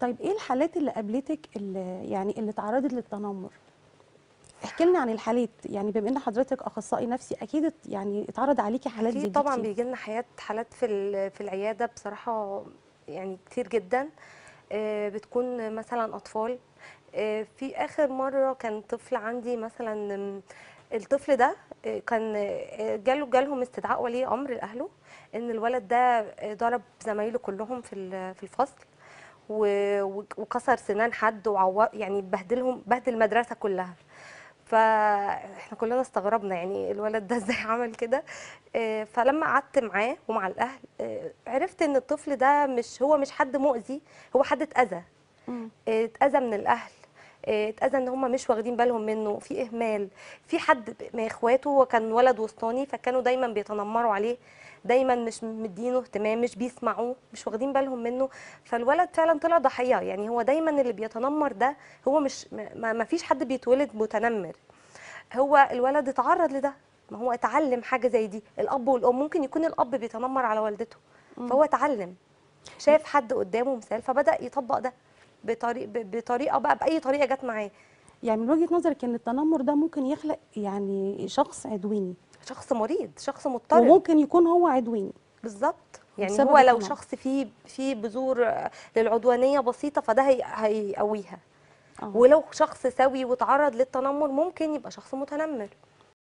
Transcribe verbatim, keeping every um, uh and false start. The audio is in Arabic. طيب ايه الحالات اللي قابلتك اللي يعني اللي اتعرضت للتنمر؟ احكي لنا عن الحالات، يعني بما ان حضرتك اخصائي نفسي اكيد يعني اتعرض عليكي حالات دي. اكيد طبعا بيجي لنا حالات حالات في في العياده بصراحه يعني كتير جدا، بتكون مثلا اطفال. في اخر مره كان طفل عندي مثلا، الطفل ده كان جاله جالهم استدعاء ولي امر لاهله ان الولد ده ضرب زمايله كلهم في في الفصل وكسر سنان حد وعو يعني بهدلهم، بهدل المدرسه كلها. فاحنا كلنا استغربنا يعني الولد ده ازاي عمل كده. فلما قعدت معاه ومع الاهل عرفت ان الطفل ده مش هو مش حد مؤذي، هو حد اتاذى، اتاذى من الاهل، اتاذى ان هم مش واخدين بالهم منه، في اهمال، في حد من اخواته هو كان ولد وسطاني فكانوا دايما بيتنمروا عليه، دايما مش مدينه اهتمام، مش بيسمعوه، مش واخدين بالهم منه. فالولد فعلا طلع ضحيه، يعني هو دايما اللي بيتنمر ده هو مش ما, ما فيش حد بيتولد متنمر، هو الولد اتعرض لده، ما هو اتعلم حاجه زي دي. الاب والام ممكن يكون الاب بيتنمر على والدته فهو اتعلم، شاف حد قدامه مثال فبدا يطبق ده بطريق بطريقه بقى باي طريقه جت معاه. يعني من وجهه نظرك ان التنمر ده ممكن يخلق يعني شخص عدواني، شخص مريض، شخص مضطرب، وممكن يكون هو عدواني بالظبط. يعني هو لو شخص فيه فيه بذور للعدوانيه بسيطه فده هيقويها، ولو شخص سوي وتعرض للتنمر ممكن يبقى شخص متنمر.